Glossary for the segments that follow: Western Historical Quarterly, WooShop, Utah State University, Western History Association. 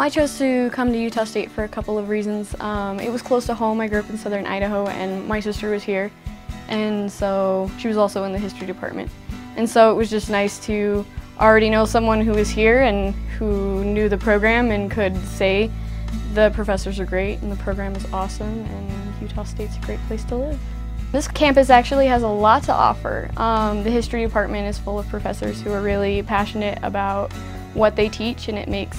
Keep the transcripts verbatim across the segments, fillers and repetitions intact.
I chose to come to Utah State for a couple of reasons. Um, it was close to home. I grew up in southern Idaho and my sister was here, and so she was also in the history department. And so it was just nice to already know someone who was here and who knew the program and could say the professors are great and the program is awesome and Utah State's a great place to live. This campus actually has a lot to offer. Um, the history department is full of professors who are really passionate about what they teach, and it makes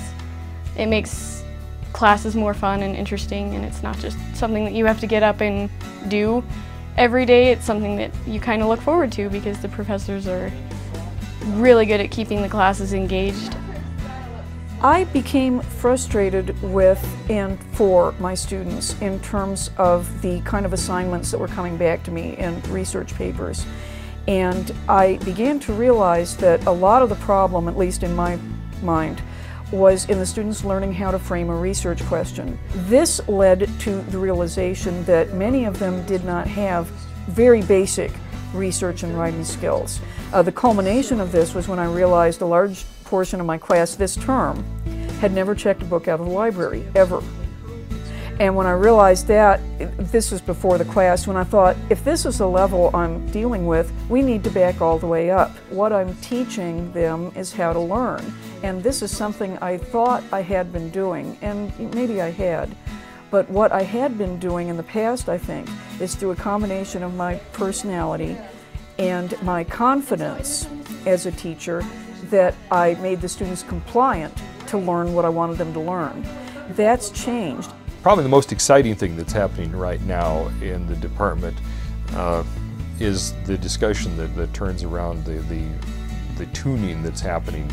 it makes classes more fun and interesting, and it's not just something that you have to get up and do every day. It's something that you kind of look forward to because the professors are really good at keeping the classes engaged. I became frustrated with and for my students in terms of the kind of assignments that were coming back to me in research papers. And I began to realize that a lot of the problem, at least in my mind, was in the students learning how to frame a research question. This led to the realization that many of them did not have very basic research and writing skills. Uh, the culmination of this was when I realized a large portion of my class this term had never checked a book out of the library, ever. And when I realized that, this was before the class, when I thought, if this is the level I'm dealing with, we need to back all the way up. What I'm teaching them is how to learn. And this is something I thought I had been doing, and maybe I had. But what I had been doing in the past, I think, is through a combination of my personality and my confidence as a teacher that I made the students compliant to learn what I wanted them to learn. That's changed. Probably the most exciting thing that's happening right now in the department uh, is the discussion that, that turns around the, the, the tuning that's happening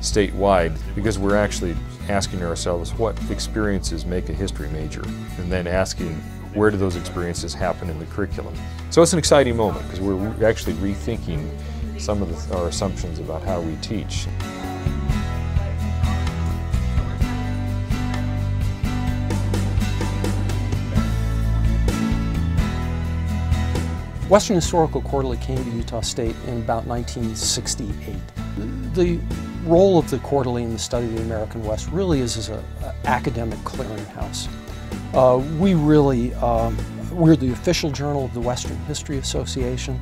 statewide, because we're actually asking ourselves what experiences make a history major, and then asking where do those experiences happen in the curriculum. So it's an exciting moment because we're actually rethinking some of the, our assumptions about how we teach. Western Historical Quarterly came to Utah State in about nineteen sixty-eight. The role of the Quarterly in the study of the American West really is as an academic clearinghouse. Uh, we really, um, we're the official journal of the Western History Association.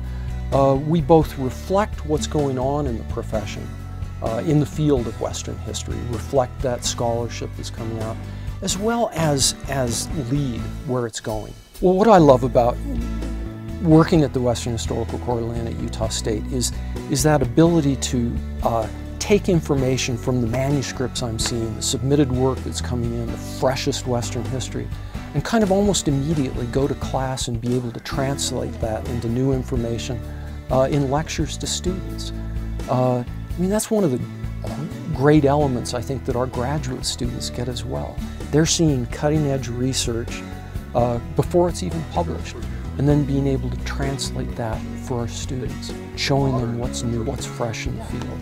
Uh, we both reflect what's going on in the profession, uh, in the field of Western history, reflect that scholarship that's coming out, as well as, as lead where it's going. Well, what I love about working at the Western Historical Quarterly at Utah State is, is that ability to uh, take information from the manuscripts I'm seeing, the submitted work that's coming in, the freshest Western history, and kind of almost immediately go to class and be able to translate that into new information uh, in lectures to students. Uh, I mean, that's one of the uh, great elements I think that our graduate students get as well. They're seeing cutting-edge research uh, before it's even published, and then being able to translate that for our students, showing them what's new, what's fresh in the field.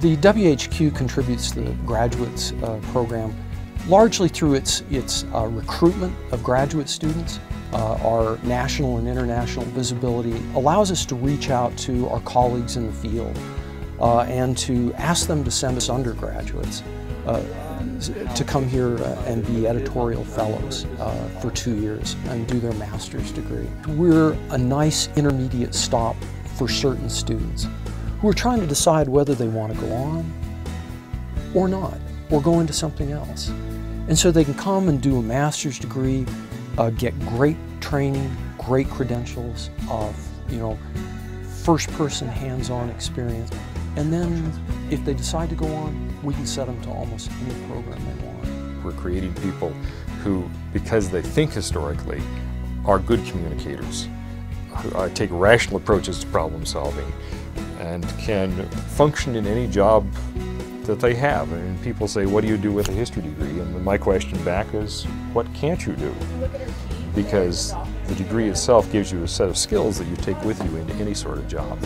The W H Q contributes to the graduates uh, program largely through its, its uh, recruitment of graduate students. Uh, our national and international visibility allows us to reach out to our colleagues in the field uh, and to ask them to send us undergraduates uh, to come here uh, and be editorial fellows uh, for two years and do their master's degree. We're a nice intermediate stop for certain students who are trying to decide whether they want to go on or not, or go into something else. And so they can come and do a master's degree, uh, get great training, great credentials, of, you know, first-person hands-on experience. And then if they decide to go on, we can set them to almost any program they want. We're creating people who, because they think historically, are good communicators, who take rational approaches to problem solving, and can function in any job that they have. I mean, people say, what do you do with a history degree? And my question back is, what can't you do? Because the degree itself gives you a set of skills that you take with you into any sort of job.